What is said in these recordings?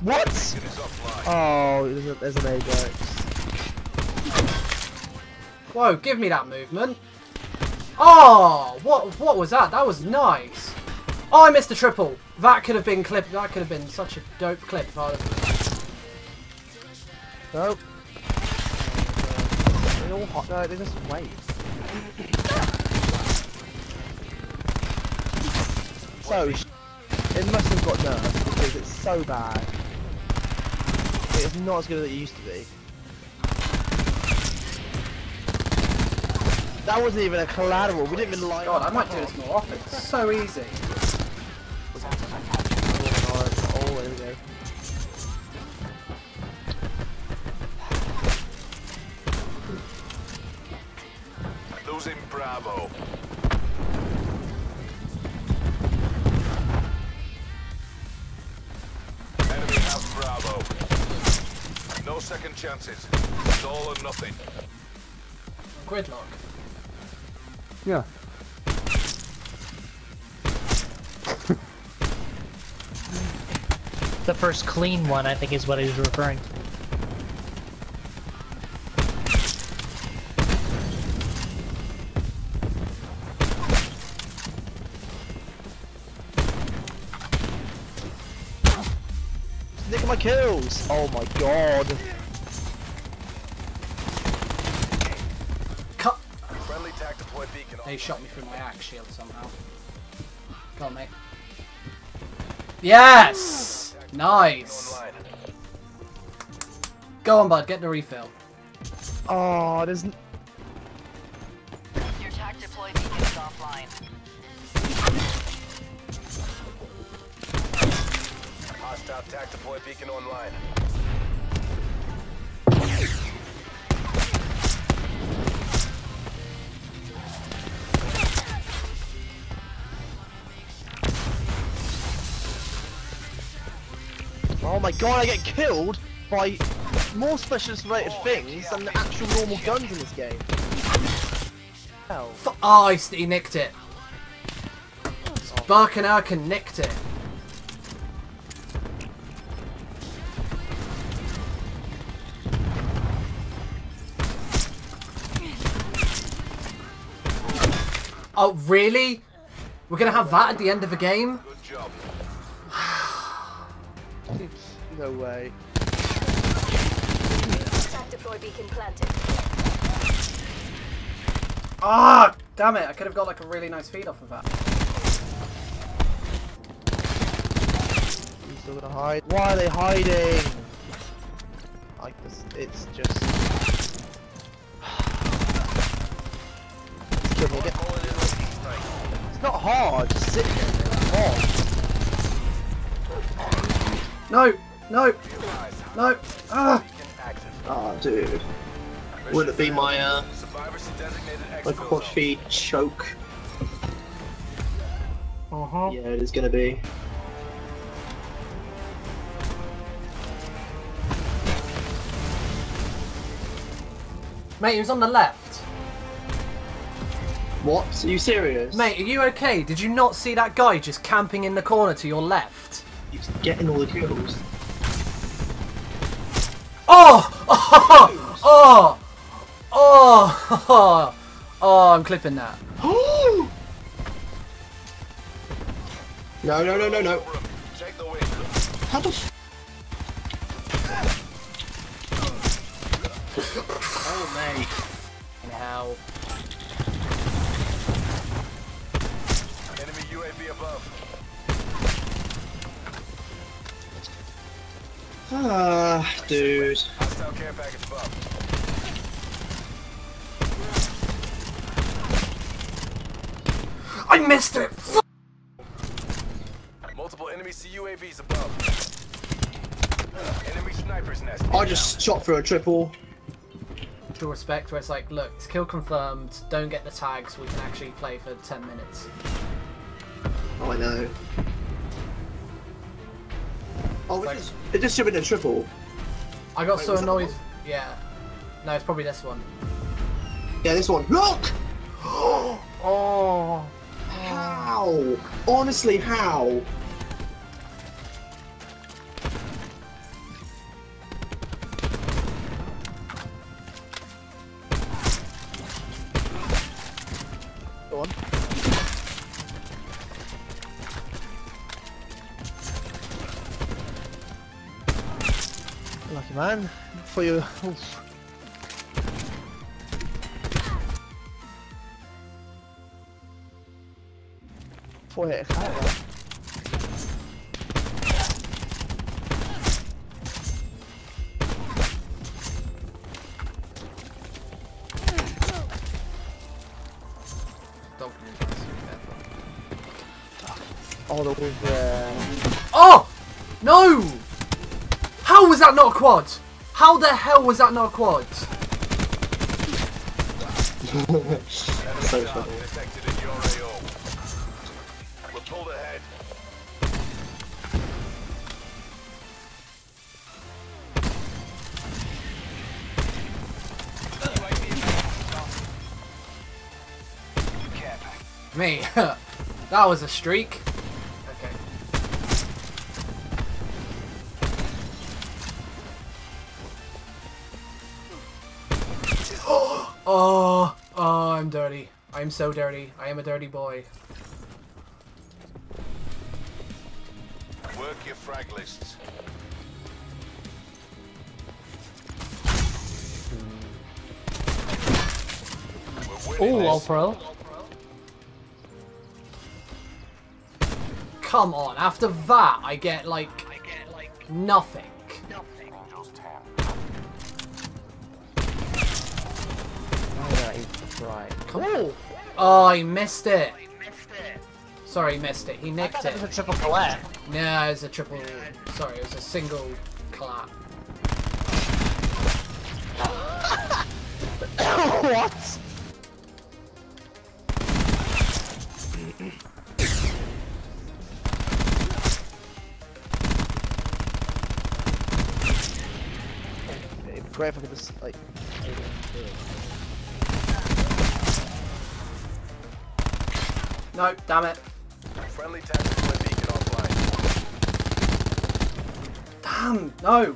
What? Oh, there's an Ajax. Whoa, give me that movement. Oh, what was that? That was nice. Oh, I missed the triple. That could have been clip. That could have been such a dope clip. Nope. They're all hot. No, they're just waves. So, it must have got nerfed because it's so bad. It's not as good as it used to be. That wasn't even a collateral. We didn't even like. God, I might do this more often. It's so easy. Oh, there we go. Losing Bravo. Enemy has Bravo. No second chances. It's all or nothing. Gridlock. Yeah. The first clean one, I think, is what he's referring to. Look at my kills! Oh my god! Cut! Friendly TAC Deployed Beacon. They shot me through my axe shield somehow. Come on, mate. Yes! Nice! Go on, bud, get the refill. Oh, there's. Your TAC Deployed Beacon is offline. Hostile TAC Deployed Beacon online. Oh my god, I get killed by more specialist related things than the actual normal guns in this game. Oh, he nicked it. Barkenarken nicked it. Oh, really? We're gonna have that at the end of a game? Good job. No way. TAC Deployed Beacon planted. Ah, damn it. I could have got like a really nice feed off of that. You still gonna hide? Why are they hiding? Like this, it's just. It's not hard, just sit here. No! No! No! Ah! Oh, dude. Would it be my coffee choke? Uh-huh. Yeah, it is gonna be. Mate, he was on the left. What? Are you serious? Mate, are you okay? Did you not see that guy just camping in the corner to your left? He's getting all the kills. Oh! Oh! Oh! Oh! Oh! Oh! I'm clipping that. No! No! No! No! No! How the f? Oh mate! And how? Enemy UAV above. Ah, dude. Hostile care package above. I missed it. Multiple enemy CUAVs above. Enemy snipers nest. I just shot for a triple. Mutual respect, where it's like, look, it's kill confirmed. Don't get the tags. We can actually play for 10 minutes. Oh, I know. Oh, like, it just should have been a triple. I got so annoyed. Yeah. No, it's probably this one. Yeah, this one. Look! Oh. How? Honestly, how? Go on. Lucky man. For you. Oof. Four hit a car. Oh! No! How was that not a quad? How the hell was that not a quad? So funny. Me, that was a streak. Oh, oh, I'm dirty. I'm so dirty. I am a dirty boy. Work your frag lists. Oh, all pro. Come on, after that I get like, nothing. Right. Come on. Oh, he missed it. Sorry, he missed it. He nicked it. It was a triple collab. No, it was a triple. Sorry, it was a single collab. What? It'd be great if I could just like. No, damn it. Friendly TAC Deployed Beacon offline. Damn, no.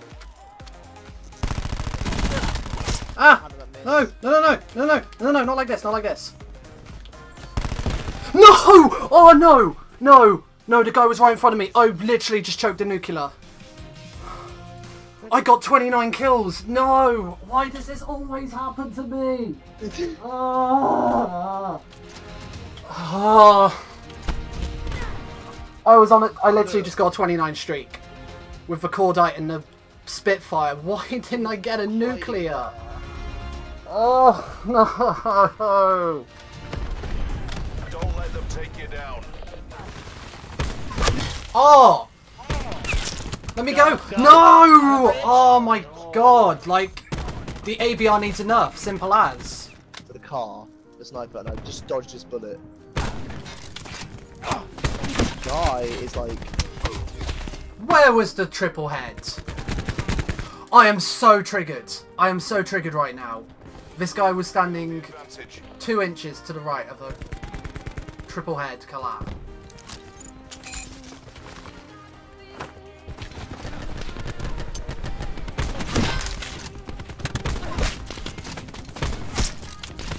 Ah! No, no, no, no, no, no, no, no, not like this, not like this. No! Oh no! No! No, the guy was right in front of me. I literally just choked the nuclear. I got 29 kills. No! Why does this always happen to me? Ah! Oh, I was on it. I literally just got a 29 streak with the cordite and the spitfire. Why didn't I get a nuclear? Oh no! Don't let them take you down. Oh! Let me go! No! Oh my god! Like the ABR needs enough. Simple as. The car. The sniper, and I just dodged his bullet. This guy is like... Where was the triple head? I am so triggered. I am so triggered right now. This guy was standing 2 inches to the right of the triple head collapse.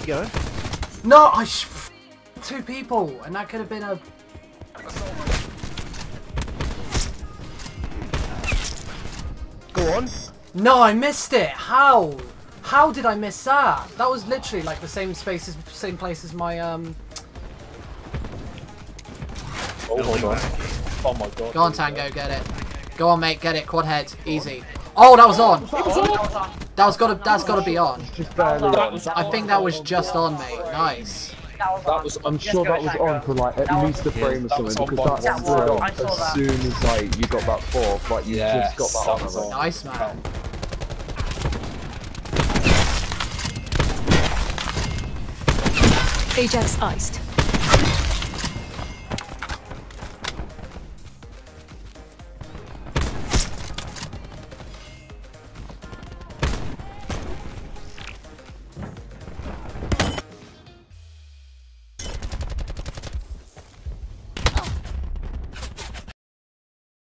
Go. No, I two people, and that could have been a. Go on. No, I missed it. How? How did I miss that? That was literally like the same space, as, same place as my Oh my god! Oh my god! Go on, Tango, get it. Go on, mate, get it. Quad head, easy. Oh, that was on. That's gotta be on. I think that was just on, mate. Nice. I'm sure that was on for like at least a frame or something, because that stood off as soon as like you got that fourth, like you just got that on. Nice, man. Ajax iced.